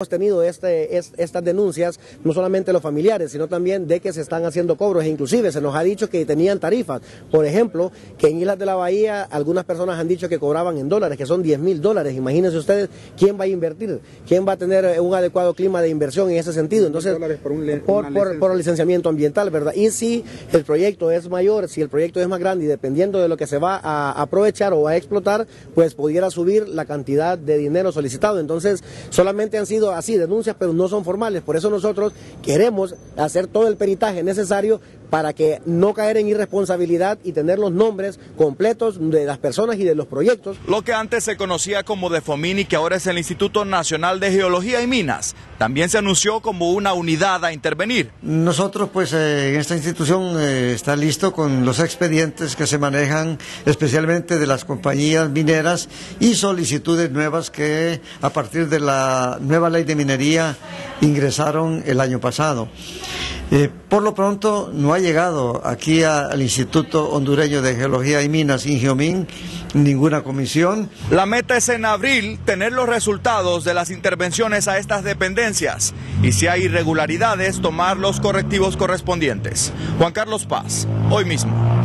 Hemos tenido estas denuncias, no solamente los familiares, sino también de que se están haciendo cobros, e inclusive se nos ha dicho que tenían tarifas. Por ejemplo, que en Islas de la Bahía algunas personas han dicho que cobraban en dólares, que son $10.000. Imagínense ustedes, ¿quién va a invertir? ¿Quién va a tener un adecuado clima de inversión en ese sentido? Entonces, por licenciamiento ambiental, ¿verdad? Y si el proyecto es mayor, si el proyecto es más grande y dependiendo de lo que se va a aprovechar o a explotar, pues pudiera subir la cantidad de dinero solicitado. Entonces, solamente han sido así denuncias, pero no son formales. Por eso nosotros queremos hacer todo el peritaje necesario para que no caer en irresponsabilidad y tener los nombres completos de las personas y de los proyectos. Lo que antes se conocía como DEFOMIN y que ahora es el Instituto Nacional de Geología y Minas, también se anunció como una unidad a intervenir. Nosotros pues en esta institución está listo con los expedientes que se manejan especialmente de las compañías mineras y solicitudes nuevas que a partir de la nueva ley de minería ingresaron el año pasado. Por lo pronto no ha llegado aquí al Instituto Hondureño de Geología y Minas, INGEOMIN, ninguna comisión. La meta es en abril tener los resultados de las intervenciones a estas dependencias y si hay irregularidades tomar los correctivos correspondientes. Juan Carlos Paz, hoy mismo.